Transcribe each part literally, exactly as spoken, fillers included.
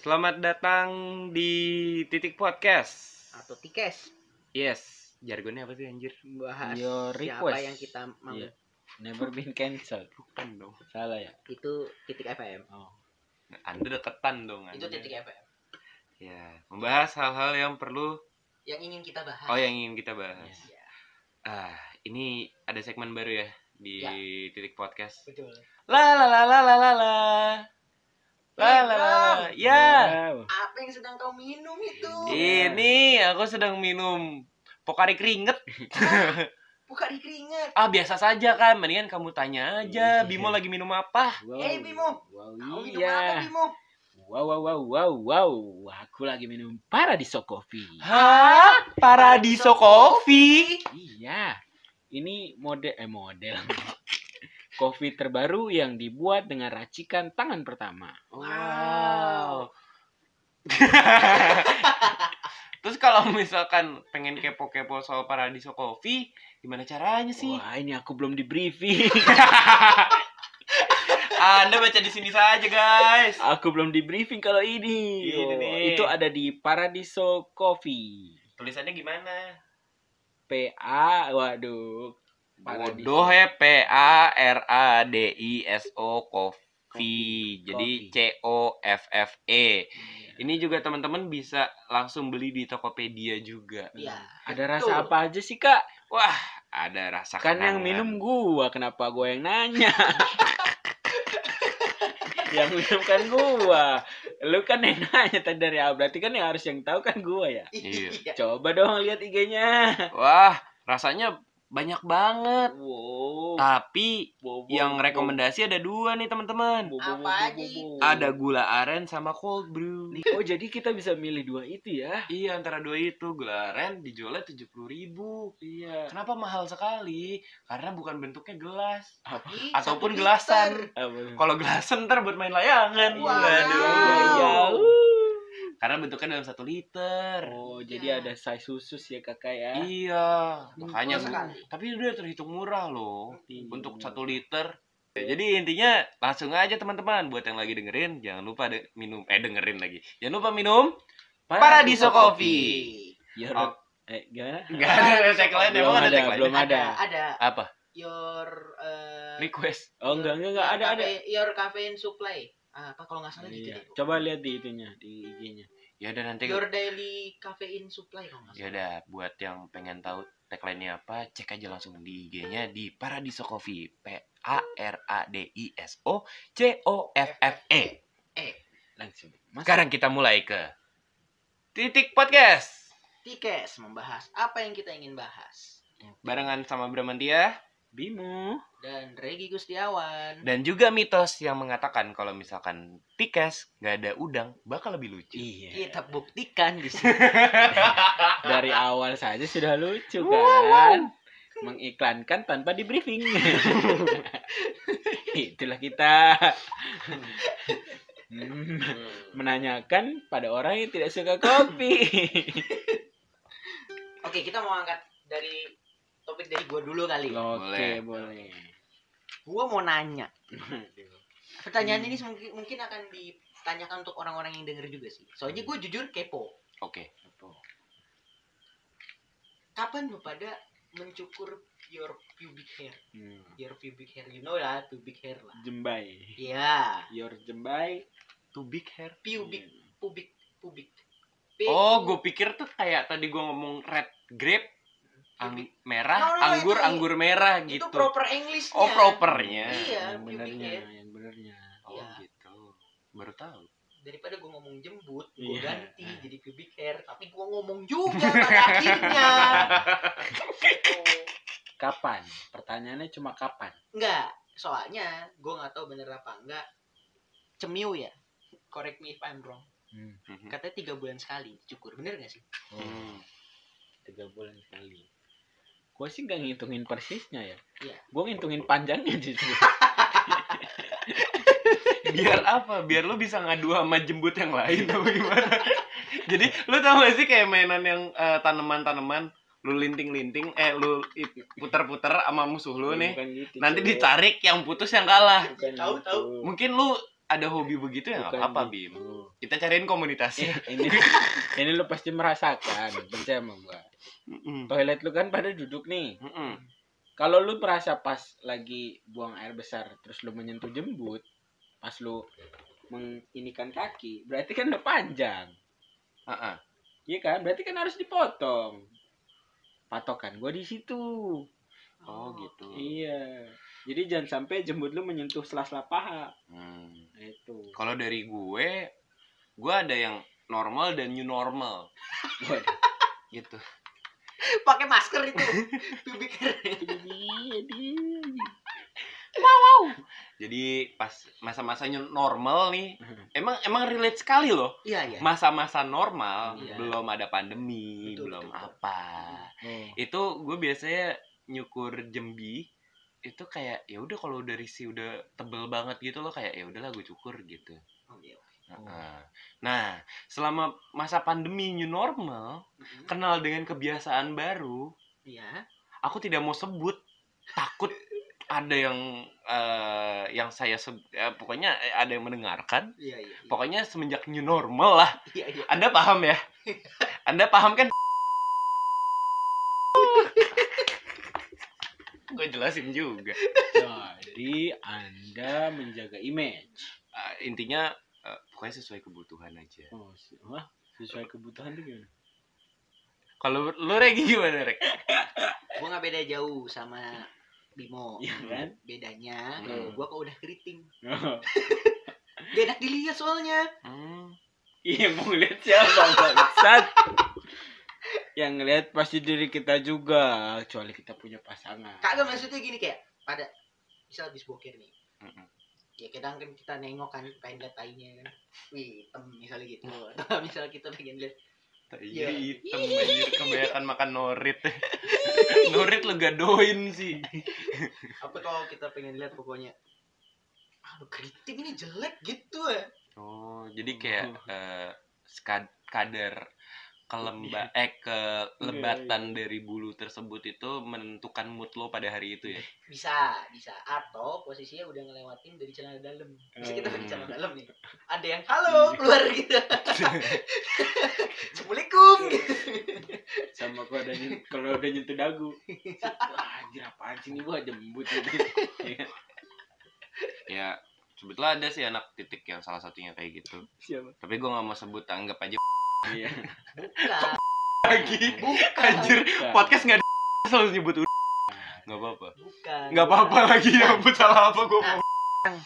Selamat datang di Titik Podcast atau T-Cast. Yes, jargonnya apa sih anjir? Bahas your request. Siapa yang kita mau. Yeah. Never been cancelled. Bukan dong. Salah ya? Itu Titik F M. Oh. Anda deketan dong. Itu Titik ya. F M. Ya, membahas hal-hal yang perlu yang ingin kita bahas. Oh, yang ingin kita bahas. Yeah. Ah, ini ada segmen baru ya di yeah. Titik Podcast. Betul. La la la la la la la. Lala, ya. Apa yang sedang kau minum itu? Ini aku sedang minum Pokari Keringet. Ah, Pokari Keringet. Ah, biasa saja kan. Mendingan kamu tanya aja, Bimo lagi minum apa? Wow. Hey Bimo. Wow, kau minum apa Bimo? Wow, wow, wow, wow, wow. Aku lagi minum Paradiso Coffee. Hah? Paradiso, Paradiso Coffee? Iya. Ini mode eh model. Kopi terbaru yang dibuat dengan racikan tangan pertama. Wow. Terus kalau misalkan pengen kepo-kepo soal Paradiso Coffee, gimana caranya sih? Wah, ini aku belum di briefing. Anda baca di sini saja, guys. Aku belum di briefing kalau ini. Ini nih. Itu ada di Paradiso Coffee. Tulisannya gimana? P A, waduh. Bodoh ya, P A R A D I S O Coffee. Jadi C O F F E. Ini juga teman-teman bisa langsung beli di Tokopedia juga. Ya, ada itu. Rasa apa aja sih, Kak? Wah, ada rasa kan kenangan. Yang minum gua, kenapa gua yang nanya? Yang minum kan gua. Lu kan yang nanya tadi dari awal. Berarti kan yang harus yang tahu kan gua ya? Iya. Coba dong lihat I G-nya. Wah, rasanya banyak banget. Wow. Tapi wow, wow, yang rekomendasi wow. Ada dua nih teman-teman. Apa aja? Ada gula aren sama cold brew. Oh, jadi kita bisa milih dua itu ya? Iya, antara dua itu. Gula aren dijualnya tujuh puluh ribu. Iya. Kenapa mahal sekali? Karena bukan bentuknya gelas. Apa? Ataupun gelasan. Kalau gelasan ntar buat main layangan. Wow. Aduh. Karena bentuknya dalam satu liter. Oh, ya. Jadi ada size khusus ya kakak ya? Iya, makanya. Tapi udah terhitung murah loh, hmm. untuk satu liter. Ya, jadi intinya langsung aja teman-teman, buat yang lagi dengerin, jangan lupa de- minum, eh dengerin lagi, jangan lupa minum Paradiso, Paradiso Coffee. Coffee. Your... Oh. Eh, gimana? Gak ada tagline, emang ada tagline? Belum ada. Ada. Apa? Your uh... request. Oh, enggak, enggak, enggak ada, ada. Your caffeine supply. Apa kalau nggak salah gitu. Iya. Coba lihat di itunya, di I G-nya. Ya udah nanti Your Daily Caffeine Supply kalau nggak salah. Ya udah, buat yang pengen tahu tagline-nya apa, cek aja langsung di I G-nya di Paradiso Coffee. P A R A D I S O C O F F E. E. Langsung. Mas. Sekarang kita mulai ke Titik Podcast. T-Cast membahas apa yang kita ingin bahas. Barengan sama Bramantia, Bimo dan Reggy Gustiawan. Dan juga mitos yang mengatakan kalau misalkan T-Cast nggak ada udang bakal lebih lucu. Iya. Kita buktikan di sini. Dari awal saja sudah lucu kan. Wow. Mengiklankan tanpa di briefing. Itulah kita. Menanyakan pada orang yang tidak suka kopi. Oke, kita mau angkat dari topik dari gue dulu kali. Oke, boleh. Gue mau nanya. Pertanyaan hmm. ini mungkin, mungkin akan ditanyakan untuk orang-orang yang denger juga sih. Soalnya gue jujur kepo. Oke. Okay. Kapan lu pada mencukur your pubic hair? Hmm. Your pubic hair, you know lah, pubic hair lah. Jembai. Iya. Yeah. Your jembai, pubic hair. Pubic, yeah. pubic, pubic. P- oh, gue pikir tuh kayak tadi gue ngomong red grape. Ang- merah, no, no, anggur, itu, anggur merah gitu. Itu proper English-nya. Oh, propernya. Iya, yang benernya, yang benernya. Oh, ya. Gitu. Baru tahu. Daripada gue ngomong jembut, gue yeah. ganti jadi pubic hair, tapi gue ngomong juga pada akhirnya. Gitu. Kapan? Pertanyaannya cuma kapan? Enggak, soalnya gue enggak tahu bener apa enggak. Cemiu ya. Correct me if I'm wrong. Hmm. Katanya tiga bulan sekali cukur, bener enggak sih? Hmm. tiga bulan sekali. Gue sih gak ngitungin persisnya ya, ya. Gue ngitungin panjangnya justru. Biar apa? Biar lo bisa ngadu sama jembut yang lain atau gimana? Jadi lo tau gak sih kayak mainan yang uh, tanaman-tanaman, lo linting-linting, eh lo puter-puter sama musuh lo nih, gitu, nanti ditarik yang putus yang kalah. Tahu-tahu. Mungkin lo ada hobi begitu ya nggak apa-apa Bim. Kita cariin komunitasnya. Eh, ini ini lu pasti merasakan, percaya sama gua. Mm-mm. Toilet lu kan pada duduk nih. Mm-mm. Kalau lu merasa pas lagi buang air besar terus lu menyentuh jembut, pas lu menginikan kaki, berarti kan udah panjang. Uh-uh. Iya kan? Berarti kan harus dipotong. Patokan gua di situ. Oh, oh gitu. Iya. Jadi jangan sampai jembut lu menyentuh sela-sela paha. Hmm. Itu. Kalau dari gue, gue ada yang normal dan new normal. Gitu. Pakai masker itu. Tuh pikir. Wow, wow. Jadi pas masa-masanya normal nih, emang emang relate sekali loh. Iya, iya. Masa-masa normal, iya. Belum ada pandemi, betul, belum betul, apa. Betul. Itu gue biasanya nyukur jembi. Itu kayak ya udah kalau dari si udah tebel banget gitu loh, kayak ya udahlah gue cukur gitu. Oh, iya. Oh. Nah, selama masa pandemi new normal, mm-hmm. Kenal dengan kebiasaan baru. Iya. Aku tidak mau sebut, takut ada yang uh, yang saya se- uh, pokoknya ada yang mendengarkan. Iya, iya, iya. Pokoknya semenjak new normal lah. Iya, iya. Anda paham ya? Anda paham kan? Gue jelasin juga. Jadi Anda menjaga image. Uh, intinya uh, pokoknya sesuai kebutuhan aja. Oh, si- Wah, sesuai kebutuhan tuh gimana? Kalau lu Reggy gimana, Reg? Gue nggak beda jauh sama Bimo, ya, kan? Bedanya hmm. gue kok udah keriting. Oh. Gak enak dilihat soalnya. Hmm. Iya mau lihat siapa bangsat? Yang ngelihat pasti diri kita juga, kecuali kita punya pasangan. Kagak, maksudnya gini kayak pada misal habis bokir nih. Mm-hmm. Ya kadang kan kita nengok kan pengen lihat tainya kan. Wih, hitam misalnya gitu. Atau misal kita pengen lihat tainya hitam banjir kebanyakan makan norit. Norit lu gadoin sih. Apa kalau kita pengen lihat pokoknya ah, kritik ini jelek gitu ya. Oh, jadi kayak oh. Uh, skad- kadar kelemba eh kelebatan dari bulu tersebut itu menentukan mood lo pada hari itu ya. Bisa, bisa. Atau posisinya udah ngelewatin dari celana dalam. Bisa kita pakai celana dalam nih. Ada yang halo keluar gitu. Assalamualaikum gitu. Sama gua ada nyent- kalau udah nyentuh dagu. Wah, anjir apaan sih ini gua jembut gitu. Ya, sebetulnya ada sih anak titik yang salah satunya kayak gitu. Siapa? Tapi gua enggak mau sebut, anggap aja. Iya. Bukan. Lagi. Bukan. Anjir, bukan. Podcast enggak ada selalu nyebut udah. Enggak apa-apa. Bukan. Enggak apa-apa lagi nyebut salah apa gua mau.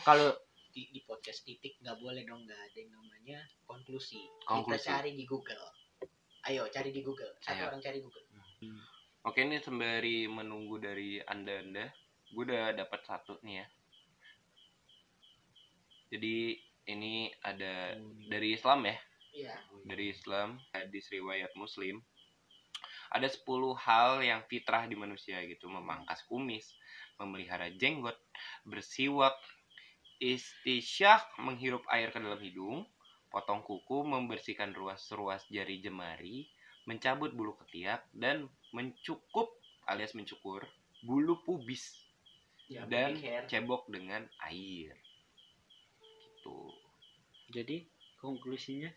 Kalau di, di podcast titik enggak boleh dong, enggak ada yang namanya konklusi. konklusi. Kita cari di Google. Ayo cari di Google. Satu Ayo. Orang cari Google. Hmm. Oke, ini sembari menunggu dari Anda-anda, gua udah dapat satu nih ya. Jadi ini ada hmm. dari Islam ya. Ya. Dari Islam, hadis riwayat Muslim. Ada sepuluh hal yang fitrah di manusia gitu. Memangkas kumis, memelihara jenggot, bersiwak, istisyah, menghirup air ke dalam hidung, potong kuku, membersihkan ruas-ruas jari jemari, mencabut bulu ketiak, dan mencukup alias mencukur bulu pubis ya, dan cebok dengan air gitu. Jadi konklusinya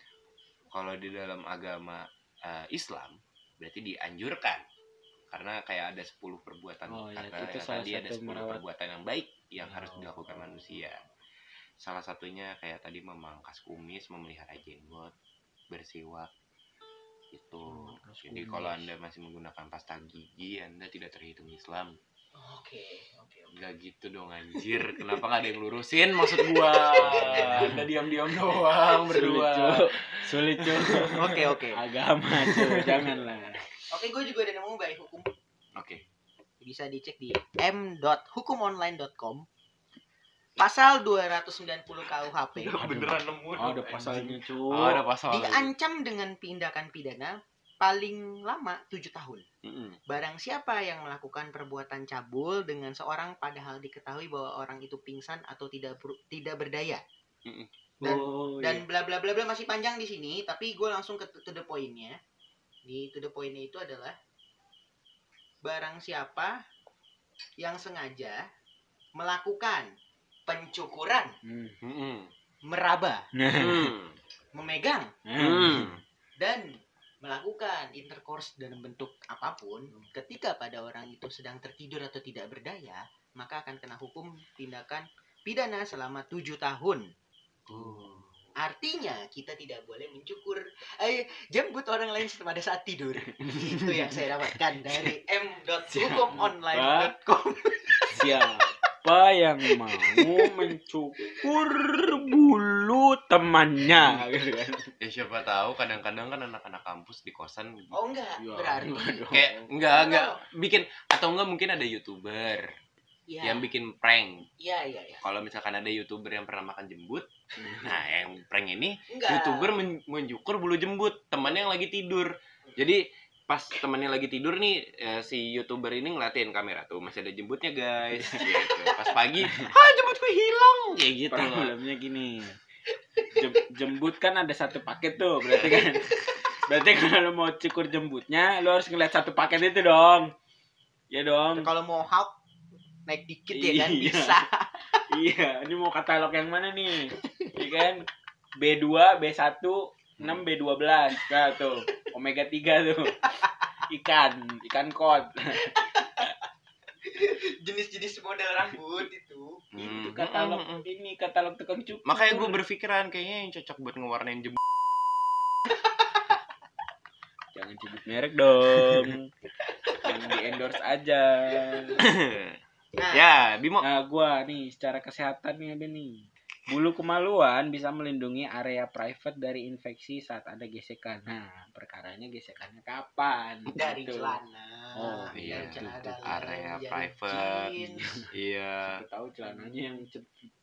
kalau di dalam agama uh, Islam berarti dianjurkan karena kayak ada sepuluh perbuatan oh, ya, karena itu salah tadi ada sepuluh merawat. Perbuatan yang baik yang oh. harus dilakukan manusia. Salah satunya kayak tadi memangkas kumis, memelihara jenggot, bersiwak itu. Oh, jadi kalau Anda masih menggunakan pasta gigi, Anda tidak terhitung Islam. Oke, oke, oke. Gak gitu dong anjir. Kenapa gak ada yang lurusin maksud gua? Anda diam-diam doang berdua. Sulit, Cuk. Oke, oke. Agama, Cuk. Janganlah. Oke, gua juga ada nemu baik hukum. Oke. Bisa dicek di m dot hukum online dot com. Pasal dua ratus sembilan puluh K U H P. Beneran nemu. Oh, ada pasalnya, Cuk. Oh, ada pasalnya. Diancam dengan tindakan pidana paling lama tujuh tahun. Mm-hmm. Barang siapa yang melakukan perbuatan cabul dengan seorang padahal diketahui bahwa orang itu pingsan atau tidak ber, tidak berdaya. Mm-hmm. Dan oh, dan bla bla bla bla masih panjang di sini, tapi gue langsung ke to the point-nya. Di to the point-nya itu adalah barang siapa yang sengaja melakukan pencukuran. Mm-hmm. meraba, hmm. memegang, hmm. dan melakukan intercourse dalam bentuk apapun, ketika pada orang itu sedang tertidur atau tidak berdaya, maka akan kena hukum tindakan pidana selama tujuh tahun. Hmm. Artinya kita tidak boleh mencukur eh, jembut orang lain pada saat tidur. Itu yang saya dapatkan dari m dot hukum online dot com. Siapa yang mau mencukur bulu temannya? Ya siapa tahu, kadang-kadang kan anak-anak kampus di kosan. Oh enggak, ya, berarti kayak enggak enggak bikin, atau enggak mungkin ada YouTuber ya, yang bikin prank. Iya, iya, iya. Kalau misalkan ada YouTuber yang pernah makan jembut, nah yang prank ini enggak. YouTuber men- mencukur bulu jembut temannya yang lagi tidur. Jadi pas temannya lagi tidur nih, eh, si YouTuber ini ngeliatin kamera tuh, masih ada jembutnya, guys. Gitu. Pas pagi, "Ah, jembutku hilang." Kayak gitu. Problemnya gini. Jem- jembut kan ada satu paket tuh, berarti kan. Berarti kalau mau cukur jembutnya, lo harus ngeliat satu paket itu dong. Ya dong. Kalau mau hak naik dikit ya kan, iya, bisa. Iya, ini mau katalog yang mana nih? Iya kan? B dua, B satu, enam, B dua belas. Nah tuh, omega tiga tuh. Ikan, ikan kod. Jenis-jenis model rambut itu. Hmm. Itu katalog, hmm. ini katalog tukang cukur. Makanya gue berpikiran kayaknya yang cocok buat ngewarnain jembut. Jangan jembut merek dong. Jangan di-endorse aja. Nah, ya, Bimo. Nah, gua nih secara kesehatan nih ada nih. Bulu kemaluan bisa melindungi area private dari infeksi saat ada gesekan. Nah, perkaranya gesekannya kapan? Dari gitu. Celana. Oh, iya, dari celana itu, dalam, area private. Iya. Kita tahu celananya yang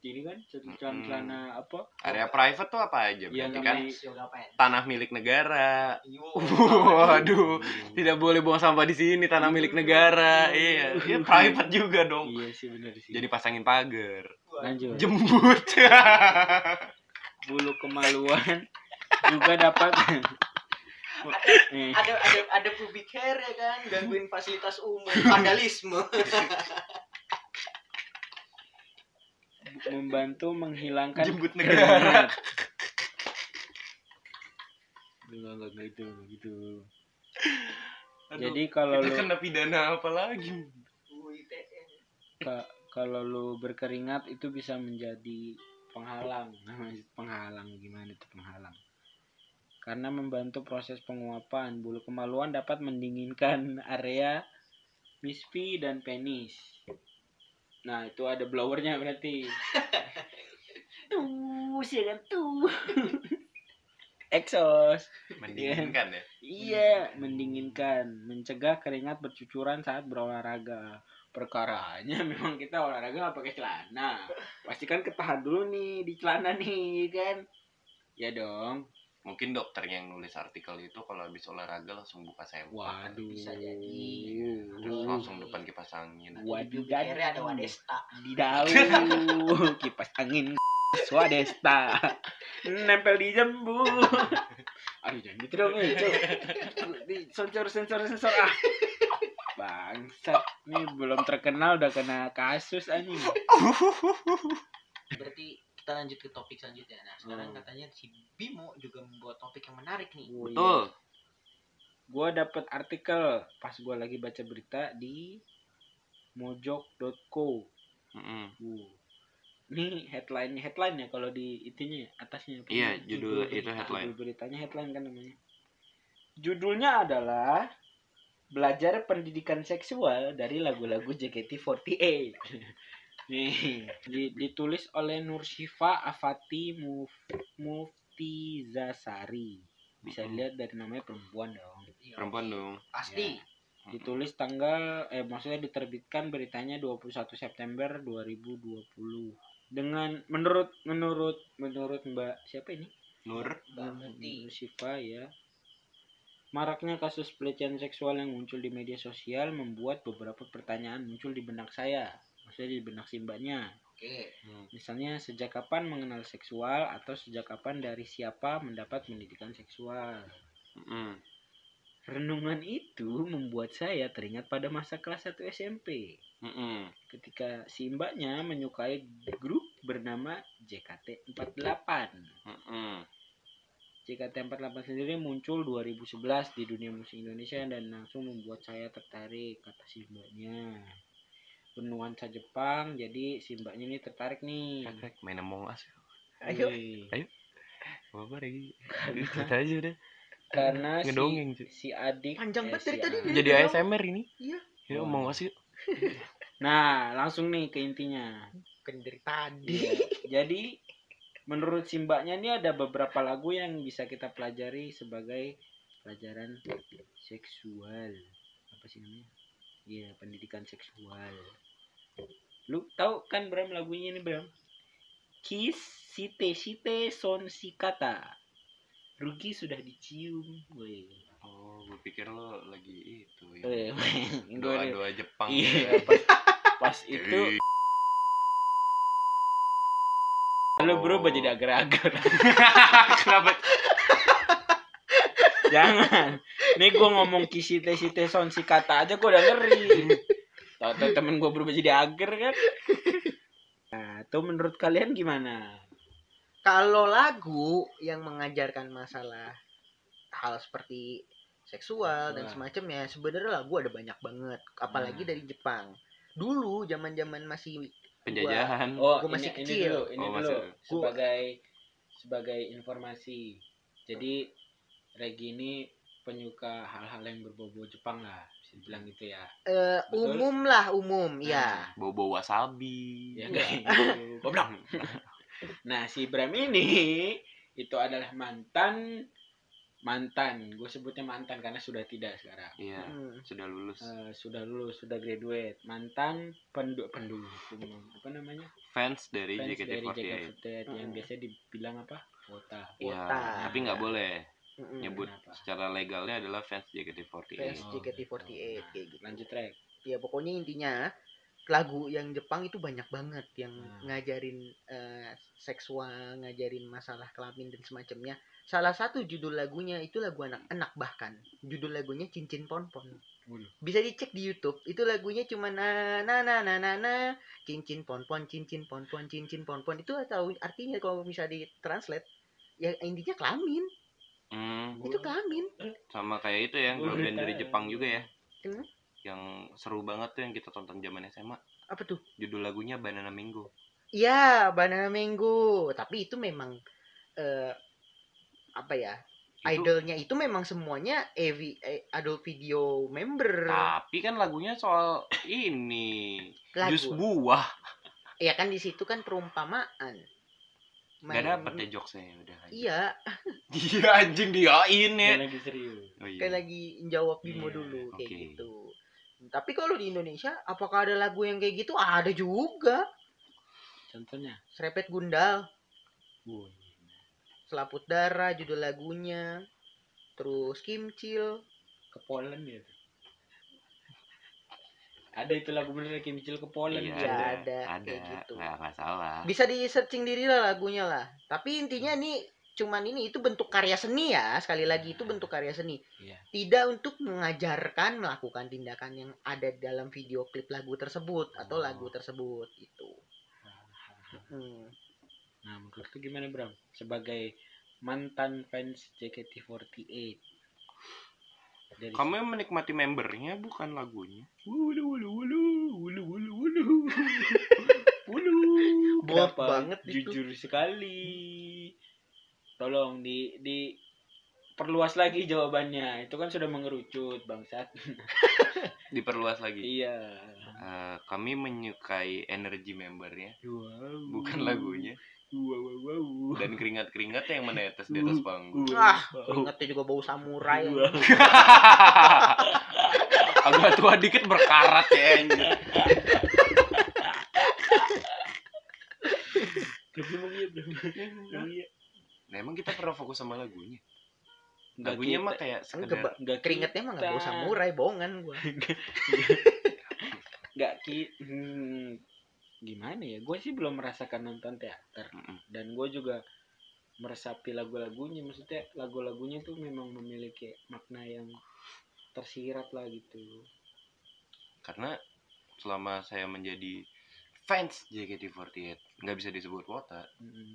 ini kan celana mm-hmm. apa? Area private tuh apa aja? Berarti kan tanah milik negara. Waduh, tidak boleh buang sampah di sini, tanah milik negara. Iya, iya private juga dong. Iya sih benar sih. Jadi pasangin pagar. Lanjut. Jembut. Bulu kemaluan juga dapat ada ada ada pubic hair ya kan, gangguin fasilitas umum, vandalisme. Membantu menghilangkan jembut negara. Enggak gitu gitu. Jadi kalau lu kena pidana apa lagi? Kak, kalau lu berkeringat itu bisa menjadi penghalang. Penghalang gimana itu penghalang? Karena membantu proses penguapan, bulu kemaluan dapat mendinginkan area mispi dan penis. Nah, itu ada blowernya berarti. Tuh, siaran tuh. Exos. Mendinginkan ya? Iya, mendinginkan. Mencegah keringat bercucuran saat berolahraga. Perkaranya memang kita olahraga gak pakai celana. Pasti kan ketahan dulu nih di celana nih kan. Ya dong. Mungkin dokter yang nulis artikel itu kalau habis olahraga langsung buka sempak. Waduh. Bisa jadi. Terus langsung depan kipas angin. Waduh. Akhirnya ada Wadesta. Di daun. Kipas angin. Wadesta. Nempel di jembut. Aduh jangan gitu dong. Sensor sensor sensor ah. Bangsat, ini belum terkenal udah kena kasus anjing. Berarti kita lanjut ke topik selanjutnya. Nah, sekarang hmm. katanya si Bimo juga membuat topik yang menarik nih. Oh, betul. Iya. Gua dapet artikel pas gua lagi baca berita di mojok dot co. Heeh. Mm-hmm. Ini headline-nya headline ya kalau di itunya atasnya. Iya, judul itu headline. Judul beritanya headline kan namanya. Judulnya adalah Belajar Pendidikan Seksual dari Lagu-Lagu J K T empat delapan. Nih, ditulis oleh Nur Syifa Afati Mufti Zasari. Bisa dilihat dari namanya perempuan dong. Perempuan dong. Pasti. Ya. Ditulis tanggal eh maksudnya diterbitkan beritanya dua puluh satu September dua ribu dua puluh. Dengan menurut menurut menurut Mbak siapa ini? Nur. Mbak Nur Syifa ya. Maraknya kasus pelecehan seksual yang muncul di media sosial membuat beberapa pertanyaan muncul di benak saya. Maksudnya di benak si mbaknya. Oke. Hmm. Misalnya, sejak kapan mengenal seksual atau sejak kapan dari siapa mendapat pendidikan seksual? Hmm. Renungan itu membuat saya teringat pada masa kelas satu S M P. Hmm. Ketika si mbaknya menyukai grup bernama J K T empat delapan. Mm-hmm. J K T empat delapan sendiri muncul dua ribu sebelas di dunia musik Indonesia dan langsung membuat saya tertarik, kata si mbaknya. Penuansa Jepang, jadi si mbaknya ini tertarik nih. Tertarik main Among Us. Ayo. Ayo. Bapak Reggy. Cerita aja udah. Karena ngedongeng, si, si adik panjang banget dari tadi jadi A S M R ini. Iya. Ya Among Us. Nah, langsung nih ke intinya. Kan dari tadi. Ya, jadi menurut si mbaknya ini ada beberapa lagu yang bisa kita pelajari sebagai pelajaran seksual. Apa sih namanya? Iya, pendidikan seksual. Lu tahu kan Bram lagunya ini Bram? Kiss site site son sikata. Rugi sudah dicium. Woi. Oh, gue pikir lo lagi itu ya. Doa-doa Jepang. Iya, pas, pas itu halo bro, oh. Jadi agar-agar. Kenapa? Jangan. Nih gue ngomong kisite-site son si kata aja gue udah ngeri. Tau-tau temen gue berubah jadi agar kan. Nah, tuh menurut kalian gimana? Kalau lagu yang mengajarkan masalah hal seperti seksual, seksual. Dan semacamnya, sebenarnya lagu ada banyak banget. Apalagi hmm. dari Jepang. Dulu zaman-zaman masih penjajahan. Gua, oh, gua masih ini, kecil. Ini dulu, ini oh, dulu sebagai sebagai informasi. Jadi Reggy ini penyuka hal-hal yang berbau-bau Jepang lah, bisa dibilang gitu ya. Uh, umum lah, umum, nah, ya. Bau-bau wasabi. Ya kayak gitu. Nah, si Bram ini itu adalah mantan mantan. Gue sebutnya mantan karena sudah tidak sekarang. Iya, hmm. sudah lulus. Uh, sudah lulus, sudah graduate. Mantan pendu pendu apa namanya? Fans dari J K T empat delapan yang hmm. biasanya dibilang apa? Wota. Iya, nah, tapi nggak boleh. Mm-mm. Nyebut kenapa? Secara legalnya adalah fans J K T empat delapan. Fans J K T empat delapan kayak gitu. Lanjut track. Ya pokoknya intinya lagu yang Jepang itu banyak banget yang hmm. ngajarin uh, seksual, ngajarin masalah kelamin dan semacamnya. Salah satu judul lagunya itu lagu anak-anak, bahkan judul lagunya Cincin Ponpon. Bisa dicek di YouTube. Itu lagunya cuma na na na na na, na cincin ponpon, cincin ponpon, cincin ponpon. Itu atau artinya kalau bisa ditranslate ya intinya kelamin. Hmm. Itu kelamin. Sama kayak itu ya, band dari Jepang juga ya. Kenapa? Yang seru banget tuh yang kita tonton zaman S M A. Apa tuh? Judul lagunya Banana Mango. Iya, Banana Mango. Tapi itu memang uh, apa ya? Itu, idolnya itu memang semuanya A V, adult video member. Tapi kan lagunya soal ini. Jus buah. Iya kan di situ kan perumpamaan. Main... Gak dapet ya jokesnya udah aja. Iya. Iya anjing diain ya. Kayak lagi serius. Oh, iya. Kayak lagi jawab Bimo yeah, dulu kayak okay. gitu. Tapi kalau di Indonesia apakah ada lagu yang kayak gitu? Ada juga. Contohnya Serepet Gundal. Wow. Selaput Darah judul lagunya. Terus Kimcil ke Poland ya. Ada itu lagu bener Kimcil ke Poland ya, ya ada, ada kayak gitu. Nggak masalah. Bisa di searching diri lah lagunya lah. Tapi intinya nih cuman ini itu bentuk karya seni ya, sekali lagi itu bentuk karya seni. Ya. Tidak untuk mengajarkan melakukan tindakan yang ada dalam video klip lagu tersebut atau oh. lagu tersebut itu. Hmm. Nah, menurut itu gimana Bram? Sebagai mantan fans J K T empat delapan. Dari kamu yang menikmati membernya bukan lagunya. Wulu wulu wulu wulu wulu wulu wulu. Buat banget itu. Jujur sekali. Tolong di di perluas lagi jawabannya. Itu kan sudah mengerucut bangsat. Diperluas lagi. Iya. Uh, kami menyukai energi membernya. Wow. Bukan lagunya. Wow, wow, wow. Dan keringat-keringat yang menetes di atas panggung. Ah, keringatnya juga bau samurai. Wow. Agak tua dikit berkarat ya anjir. Nah, emang kita pernah fokus sama lagunya. Lagunya mah kayak sekedar enggak keringatnya mah enggak bau samurai, bohongan gua. Enggak ki. Hmm. Gimana ya, gue sih belum merasakan nonton teater mm-hmm. dan gue juga meresapi lagu-lagunya, maksudnya lagu-lagunya tuh memang memiliki makna yang tersirat lah gitu. Karena selama saya menjadi fans J K T empat puluh delapan nggak bisa disebut wota. Mm-hmm.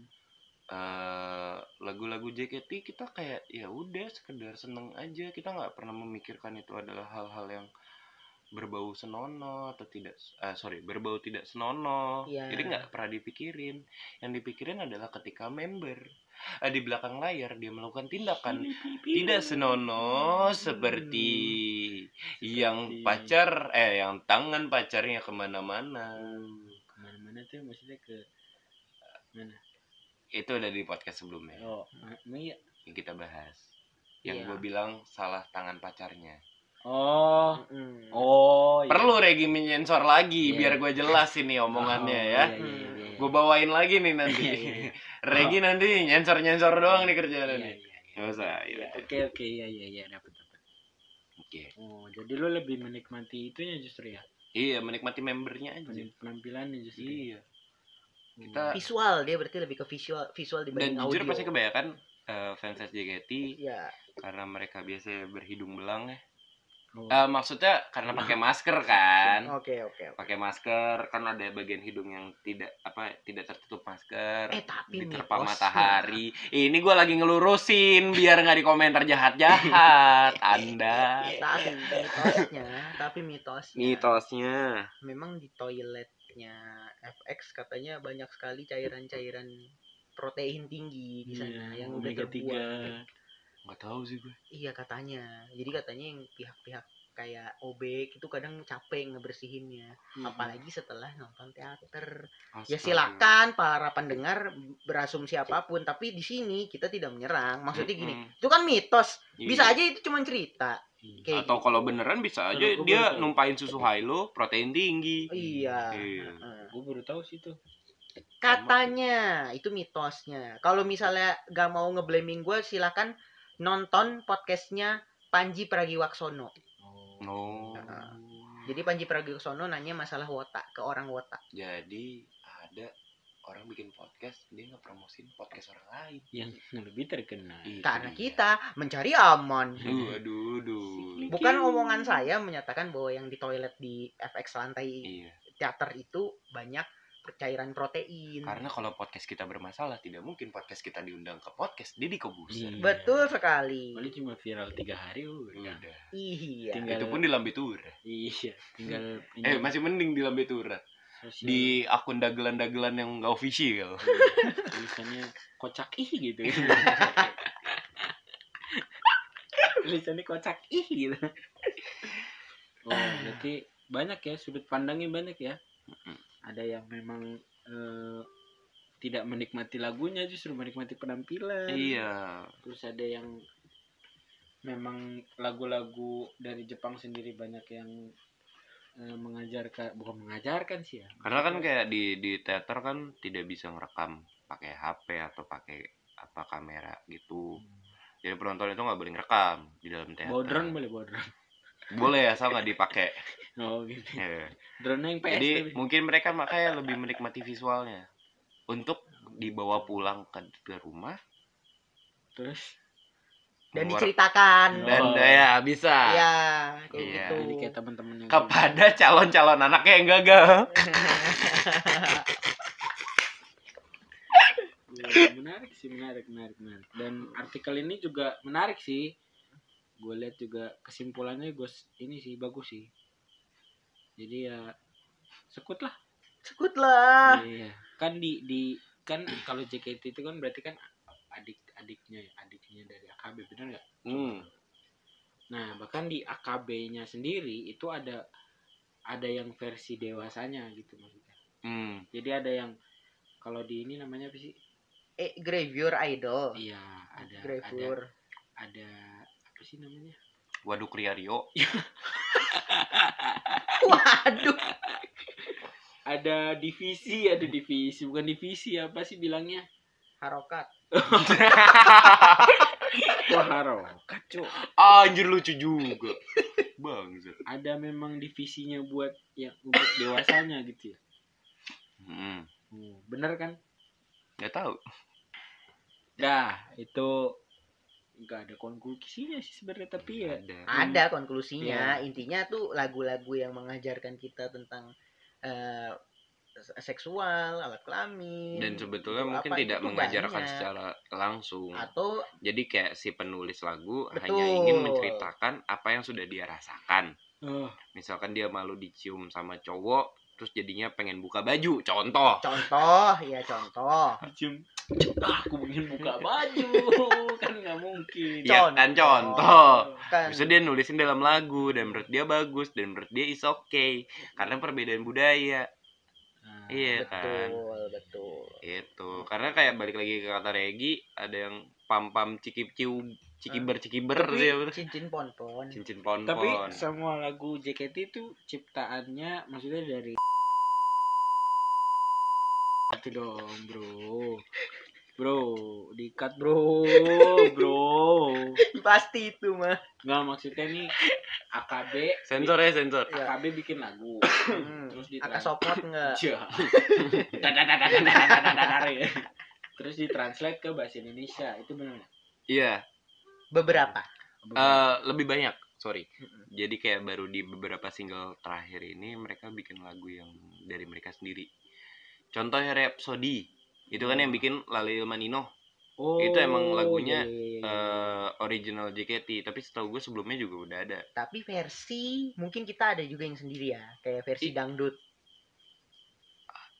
uh, lagu-lagu J K T kita kayak ya udah sekedar seneng aja, kita nggak pernah memikirkan itu adalah hal-hal yang berbau senonoh atau tidak, uh, sorry berbau tidak senonoh, yeah. Jadi nggak pernah dipikirin. Yang dipikirin adalah ketika member uh, di belakang layar dia melakukan tindakan tidak senonoh seperti hmm. yang pacar, eh yang tangan pacarnya kemana-mana, hmm. kemana-mana tuh maksudnya ke mana? Itu udah di podcast sebelumnya. Oh, iya. Yang kita bahas, yang yeah. gue bilang salah tangan pacarnya. Oh, mm. oh, perlu iya. Reggy menyensor lagi yeah. biar gue jelas ini omongannya oh, ya. Iya, iya, iya. Gue bawain lagi nih nanti. Iya, iya, iya. Reggy oh. nanti nyensor-nyensor doang nih kerjaan ini. Gak usah. Oke oke ya ya ya dapat dapat. Oke. Oh jadi lo lebih menikmati itunya justru ya? Iya, menikmati membernya aja. Penampilannya justru. Iya. Kita visual, dia berarti lebih ke visual visual dibanding audio. Dan jujur pasti kebanyakan uh, fans J K T yeah. karena mereka biasanya berhidung belang ya. Oh. Uh, maksudnya karena pakai masker kan, okay, okay, okay. pakai masker kan ada bagian hidung yang tidak apa tidak tertutup masker, eh, tapi diterpa nih, matahari. Eh, ini gue lagi ngelurusin biar nggak dikomentar jahat-jahat. Anda. Tapi mitosnya, tapi mitosnya. Mitosnya. Memang di toiletnya F X katanya banyak sekali cairan-cairan protein tinggi di sana yeah, yang udah terbuat. Nggak tahu sih gue. Iya katanya. Jadi katanya yang pihak-pihak kayak obek itu kadang capek ngebersihinnya. Hmm. Apalagi setelah nonton teater. Astaga. Ya silakan para pendengar berasumsi apapun. Tapi di sini kita tidak menyerang. Maksudnya gini, mm-hmm. itu kan mitos. Bisa yeah. aja itu cuma cerita. Kayak atau gitu. Kalau beneran bisa aja kalo dia numpain susu Hilo, protein tinggi. Iya. iya. Uh. Gue baru tahu sih itu. Katanya itu mitosnya. Kalau misalnya gak mau ngeblaming gue, silakan nonton podcastnya Panji Pragiwaksono. Oh. No. Uh, jadi Panji Pragiwaksono nanya masalah wota ke orang wota. Jadi ada orang bikin podcast, dia ngepromosin podcast orang lain yang lebih terkenal. Karena kita mencari aman. Duh, aduh, aduh. Bukan omongan saya menyatakan bahwa yang di toilet di F X lantai iya. teater itu banyak cairan protein. Karena kalau podcast kita bermasalah, tidak mungkin podcast kita diundang ke podcast Deddy Kobuser. Iya. Betul sekali. Paling cuma viral tiga hari udah. Iya. Tinggal... Itu pun di Lambe Tura. Iya. Tinggal. Eh masih mending di Lambe Tura. Masih... Di akun dagelan-dagelan yang nggak official. Tulisannya kocak ih gitu. Tulisannya kocak ih gitu. Oh berarti banyak ya sudut pandangnya banyak ya. Ada yang memang uh, tidak menikmati lagunya, justru menikmati penampilan. Iya. Terus ada yang memang lagu-lagu dari Jepang sendiri banyak yang uh, mengajarkan, bukan mengajarkan sih ya. Karena kan kayak di di teater kan tidak bisa ngerekam pakai H P atau pakai apa kamera gitu. Hmm. Jadi penonton itu nggak boleh ngerekam di dalam teater. Bawa drone boleh, bawa drone. Boleh asal nggak dipakai. Oh gitu. Yeah. Drone yang P S B B. Jadi mungkin mereka makanya lebih menikmati visualnya untuk dibawa pulang ke, ke rumah. Terus dan luar, diceritakan. Dan oh. ya bisa. Iya. Kayak yeah. gitu. Jadi kayak teman-teman yang kepada calon-calon anaknya yang gagal. Ya, menarik sih, menarik, menarik, menarik. Dan artikel ini juga menarik sih. Gue lihat juga kesimpulannya gue ini sih bagus sih. Jadi ya sekut lah. Sekut lah. Iya. Kan di di kan kalau J K T itu kan berarti kan adik-adiknya ya, adiknya dari A K B benar enggak? Hmm. Nah, bahkan di A K B-nya sendiri itu ada ada yang versi dewasanya gitu maksudnya. Hmm. Jadi ada yang kalau di ini namanya apa sih? Eh Gravure Idol. Iya, ada Gravure. Ada, ada apa sih namanya? Waduk Riario. Waduh. Ada divisi, ada divisi, bukan divisi apa sih bilangnya? Harokat. Wah, harokat, cu. Anjir lucu juga. Bang. Ada memang divisinya buat yang untuk dewasanya gitu ya. Hmm. Bener kan? Enggak tahu. Dah, itu nggak ada konklusinya sih sebenarnya tapi ya ada, ada konklusinya ya. Intinya tuh lagu-lagu yang mengajarkan kita tentang uh, seksual, alat kelamin. Dan sebetulnya mungkin apa, tidak mengajarkan banyak secara langsung. Atau jadi kayak si penulis lagu betul. hanya ingin menceritakan apa yang sudah dia rasakan. Uh. Misalkan dia malu dicium sama cowok, terus jadinya pengen buka baju. Contoh. Contoh, ya contoh. Dicium. Aku ingin buka baju. Kan nggak mungkin. Contoh. Ya kan contoh. Kan. Bisa dia nulisin dalam lagu dan menurut dia bagus dan menurut dia is okay karena perbedaan budaya. Iya betul, kan betul itu karena kayak balik lagi ke kata Reggy ada yang pam pam cikip ciu cikiber cikiber dia cincin pon pon cincin pon pon tapi semua lagu J K T itu ciptaannya maksudnya dari itu dong bro bro dikat bro bro pasti itu mah nggak maksudnya nih A K B sensor ya sensor A K B bikin lagu terus ditranslate support nggak terus ditranslate ke bahasa Indonesia itu benar iya beberapa uh, lebih banyak sorry jadi kayak baru di beberapa single terakhir ini mereka bikin lagu yang dari mereka sendiri contohnya Rhapsody itu kan yang bikin Lale Ilmanino. Oh, itu emang lagunya yeah, yeah, yeah. Uh, original J K T, tapi setahu gue sebelumnya juga udah ada. Tapi versi mungkin kita ada juga yang sendiri ya, kayak versi I, dangdut.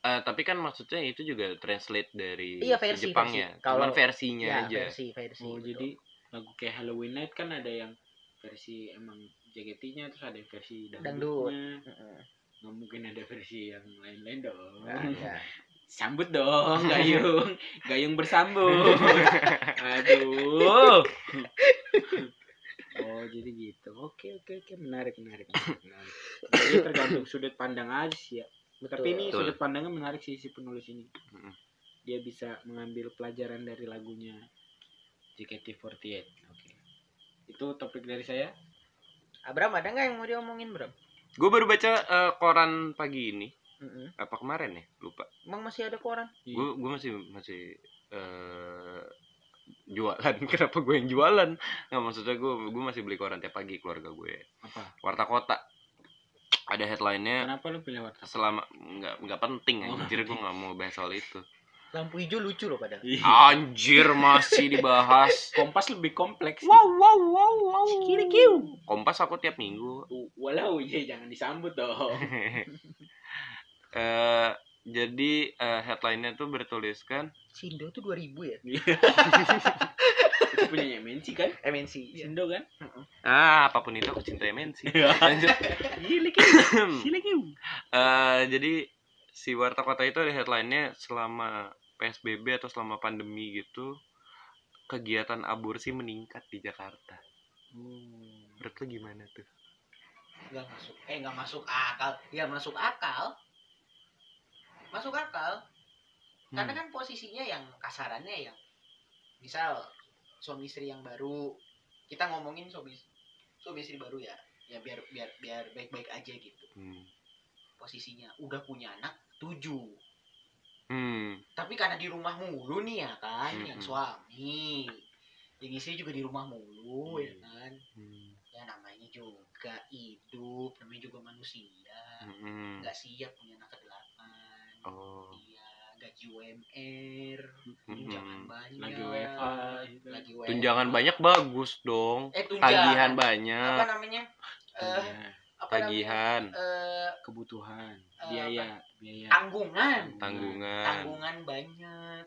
Uh, tapi kan maksudnya itu juga translate dari iya, versi, Jepangnya, versi. Kalau, cuman versinya ya, aja. Versi, versi, oh betul. Jadi lagu kayak Halloween Night kan ada yang versi emang J K T-nya, terus ada yang versi dangdutnya. Dangdut. Uh-uh. Nggak mungkin ada versi yang lain-lain dong. Nah, ya. Sambut dong gayung gayung bersambung aduh oh jadi gitu oke oke oke menarik menarik menarik jadi tergantung sudut pandang aja sih ya betul, tapi ini betul. Sudut pandangnya menarik sih si penulis ini dia bisa mengambil pelajaran dari lagunya J K T empat delapan oke okay. Itu topik dari saya. Abram ada nggak yang mau diomongin Bram? Gue baru baca uh, koran pagi ini. Mm-hmm. Apa kemarin ya lupa emang masih ada koran gue gue masih masih uh, jualan kenapa gue yang jualan nggak maksudnya gue gue masih beli koran tiap pagi keluarga gue apa Warta Kota ada headline-nya kenapa lu pilih Warta Kota? Selama nggak nggak penting oh, anjir gue nggak mau bahas soal itu lampu hijau lucu loh padahal anjir masih dibahas Kompas lebih kompleks wow wow wow wow kiri kiu Kompas aku tiap minggu walau ya jangan disambut dong. Uh, jadi uh, headline-nya tuh bertuliskan Sindo tuh dua ribu ya? Itu punya M N C kan? M N C Sindo kan? Uh-uh. Ah, apapun itu aku cinta M N C. Lanjut uh, jadi si Warta Kota itu ada headline-nya selama P S B B atau selama pandemi gitu kegiatan aborsi meningkat di Jakarta. Hmm. Menurut lu gimana tuh? Gak masuk, eh gak masuk akal. Ya masuk akal masuk akal karena hmm. kan posisinya yang kasarannya yang misal suami istri yang baru kita ngomongin suami suami istri baru ya ya biar biar biar baik-baik aja gitu hmm. posisinya udah punya anak tujuh hmm. tapi karena di rumah mulu nih ya kan hmm. yang suami yang istri juga di rumah mulu hmm. ya kan hmm. ya namanya juga hidup namanya juga manusia hmm. nggak siap punya anak kedelapan. Oh. Iya, gaji U M R, tunjangan hmm. banyak. Lagi W F A, lagi W F A. Tunjangan banyak bagus dong. Eh, tunjangan. Tagihan banyak. Apa namanya? Uh, apa tagihan. Uh, kebutuhan, biaya, uh, biaya. Tanggungan. Tanggungan. Tanggungan banyak.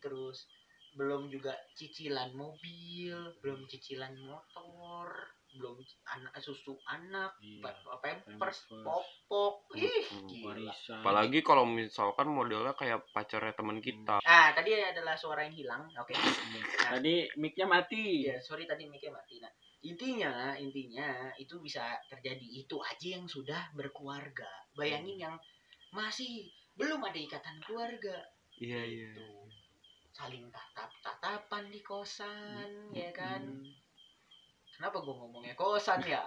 Terus belum juga cicilan mobil, belum cicilan motor, belum anak susu anak, iya, pampers, popok, uh, ih, gila. Apalagi kalau misalkan modelnya kayak pacarnya teman kita. Ah, tadi adalah suara yang hilang. Oke. Okay. Nah, tadi mic-nya mati. Ya, sorry tadi mic-nya mati. Nah, intinya, intinya itu bisa terjadi itu aja yang sudah berkeluarga. Bayangin hmm. yang masih belum ada ikatan keluarga. Iya, gitu. Iya. Saling tatap-tatapan di kosan, hmm. ya kan? Hmm. Kenapa gue ngomongnya kosan ya?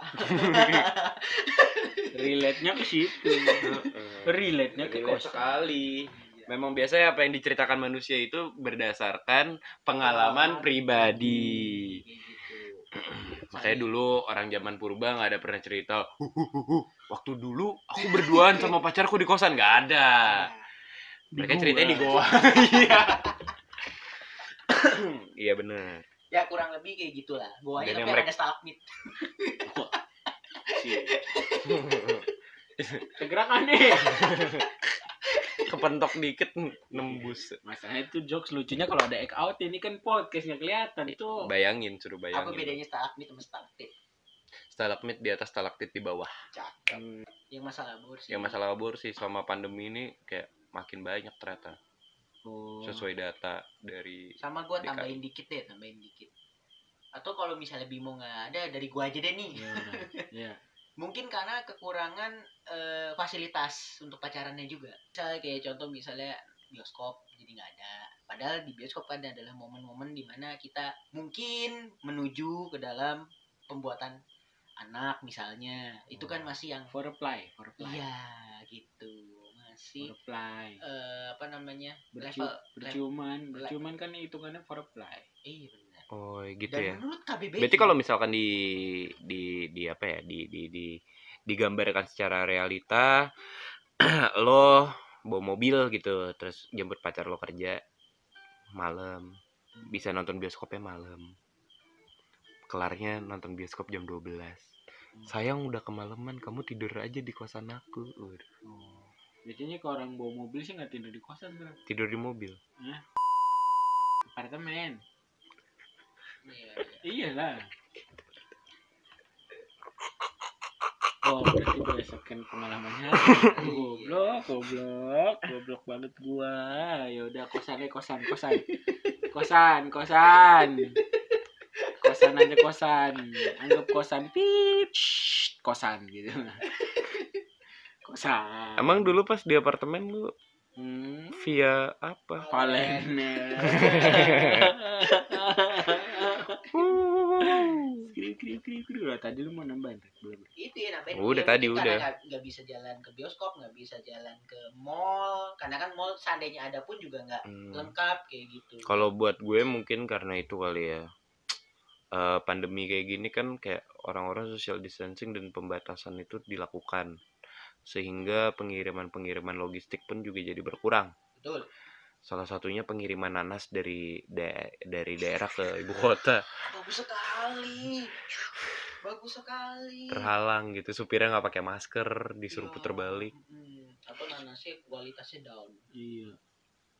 Relate-nya ke situ. Relate-nya ke kosan. Sekali. Memang biasanya apa yang diceritakan manusia itu berdasarkan pengalaman oh, pribadi. Gitu. Makanya dulu orang zaman purba nggak ada pernah cerita, hu, hu, hu, hu. Waktu dulu aku berduaan sama pacarku di kosan, nggak ada. Mereka ceritanya di goa. Iya. Iya benar. Ya kurang lebih kayak gitulah. Goanya tapi mereka... ada stalagmit. Segerakan nih. Kepentok dikit nembus. Masalahnya itu jokes lucunya kalau ada egg out, ini kan podcastnya kelihatan tuh. Bayangin, suruh bayangin. Apa bedanya stalagmit sama stalaktit? Stalagmit di atas, stalaktit di bawah. Cakep. Hmm. Yang masalah aborsi. Yang masalah aborsi selama pandemi ini kayak makin banyak ternyata. Oh. Sesuai data dari. Sama gua D K I. Tambahin dikit deh, tambahin dikit. Atau kalau misalnya Bimo nggak ada, dari gua aja deh nih. Iya. Yeah. Yeah. Mungkin karena kekurangan e, fasilitas untuk pacarannya juga. Misalnya kayak contoh misalnya bioskop jadi nggak ada. Padahal di bioskop kan adalah momen-momen di mana kita mungkin menuju ke dalam pembuatan anak misalnya. Oh. Itu kan masih yang foreplay, foreplay. Iya, gitu. Masih foreplay. E, apa namanya? Berciu, level, berciuman, level. Berciuman kan hitungannya foreplay. Iya, eh, benar. Oh, gitu. Dan ya. Berarti kalau misalkan di di di apa ya? Di di di digambarkan secara realita lo bawa mobil gitu, terus jemput pacar lo kerja malam. Bisa nonton bioskopnya malam. Kelarnya nonton bioskop jam dua belas. Sayang udah kemalaman, kamu tidur aja di kosan aku. Oh. Biasanya kalau orang bawa mobil sih enggak tidur di kosan, Bro. Tidur di mobil. Hah? Apartemen. Iya lah. Oh, berarti berdasarkan pengalamannya. Goblok, goblok, goblok banget gua. Ya udah kosannya kosan, kosan, kosan, kosan, kosan aja kosan. Anggap kosan pip, kosan gitu. Kosan. Emang dulu pas di apartemen lu hmm? Via apa? Valen. Kiri kiri kiri udah tadi lu mau nambahin belum? Itu ya nambahin. Udah tadi udah. Karena nggak bisa jalan ke bioskop, nggak bisa jalan ke mall, karena kan mall seandainya ada pun juga nggak hmm. lengkap kayak gitu. Kalau buat gue mungkin karena itu kali ya, uh, pandemi kayak gini kan kayak orang-orang social distancing dan pembatasan itu dilakukan, sehingga pengiriman-pengiriman logistik pun juga jadi berkurang. Betul. Salah satunya pengiriman nanas dari da, dari daerah ke ibu kota. Bagus sekali. Bagus sekali. Terhalang gitu, supirnya nggak pakai masker, disuruh puter balik. Hmm. Atau nanasnya kualitasnya down. Iya.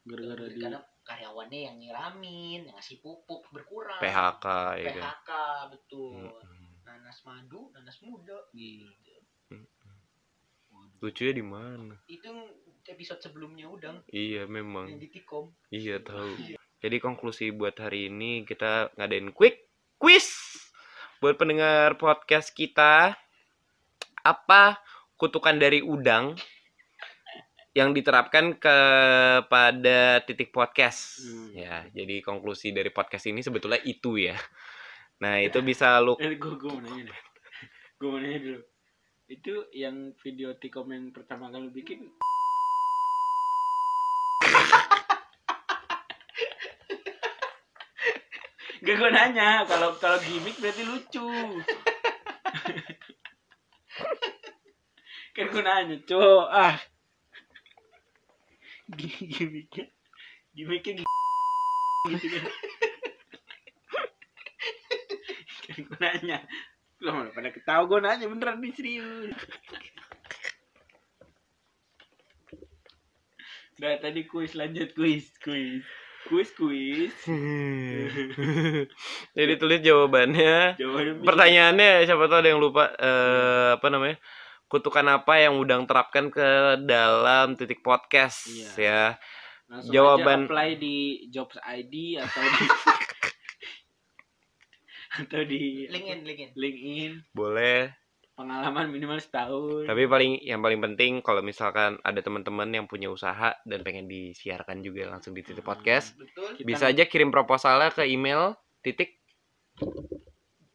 Gara-gara di karyawannya yang nyiramin, yang ngasih pupuk berkurang. P H K ya kan. P H K betul. Mm-hmm. Nanas madu, nanas muda gitu. Mm-hmm. Lucunya di mana? Itu episode sebelumnya udang. Iya memang. Yang ditikom. Iya tahu. Jadi konklusi buat hari ini kita ngadain quick quiz buat pendengar podcast kita. Apa kutukan dari udang yang diterapkan kepada Titik Podcast? Hmm. Ya, jadi konklusi dari podcast ini sebetulnya itu ya. Nah, itu bisa lu eh, gua gua nanya deh. Gua mau nanya dulu. Itu yang video tikom yang pertama kali bikin gak gue nanya, kalau kalau gimmick berarti lucu. Kan gue nanya, co, ah. Gimmicknya, gimmicknya gitu kan. Kan gue nanya, lo malah pada ketawa gue nanya, beneran nih serius. Udah tadi kuis, lanjut kuis, kuis. Kuis-kuis. Jadi tulis jawabannya. Jawabannya pertanyaannya siapa tahu ada yang lupa eh, apa namanya? Kutukan apa yang udang terapkan ke dalam Titik Podcast iya. Ya. Langsung jawaban apply di Jobs I D atau di atau di LinkedIn, LinkedIn. LinkedIn. Boleh. Pengalaman minimal setahun. Tapi paling yang paling penting kalau misalkan ada teman-teman yang punya usaha dan pengen disiarkan juga langsung di Titik Podcast. Betul. Bisa aja kirim proposalnya ke email titik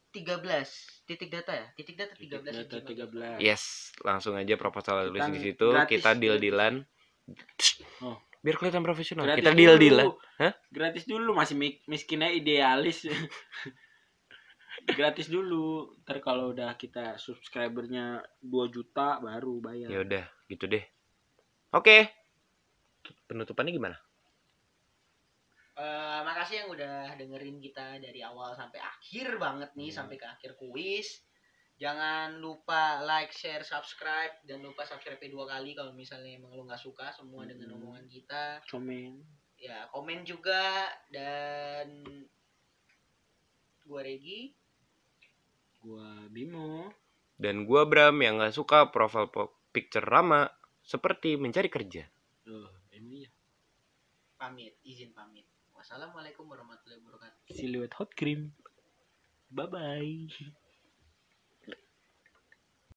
tiga belas titik data ya. Titik data tiga belas. Data tiga belas. Yes, langsung aja proposalnya tulis di situ, kita deal-dealan. Oh. Biar kelihatan profesional. Gratis kita deal-dealan. Hah? Gratis dulu masih miskinnya idealis. Gratis dulu. Ntar kalau udah kita subscribernya dua juta baru bayar. Ya udah, gitu deh. Oke. Penutupannya gimana? Uh, makasih yang udah dengerin kita dari awal sampai akhir banget nih, hmm. sampai ke akhir kuis. Jangan lupa like, share, subscribe. Jangan lupa subscribe-nya dua kali kalau misalnya emang lo gak suka semua hmm. dengan omongan kita. Komen. Ya, komen juga. Dan gue Reggy. Gue Bimo. Dan gue Bram yang gak suka profile picture Rama seperti mencari kerja. Duh, ini ya. Pamit, izin pamit. Wassalamualaikum warahmatullahi wabarakatuh. Siluet hot cream. Bye-bye.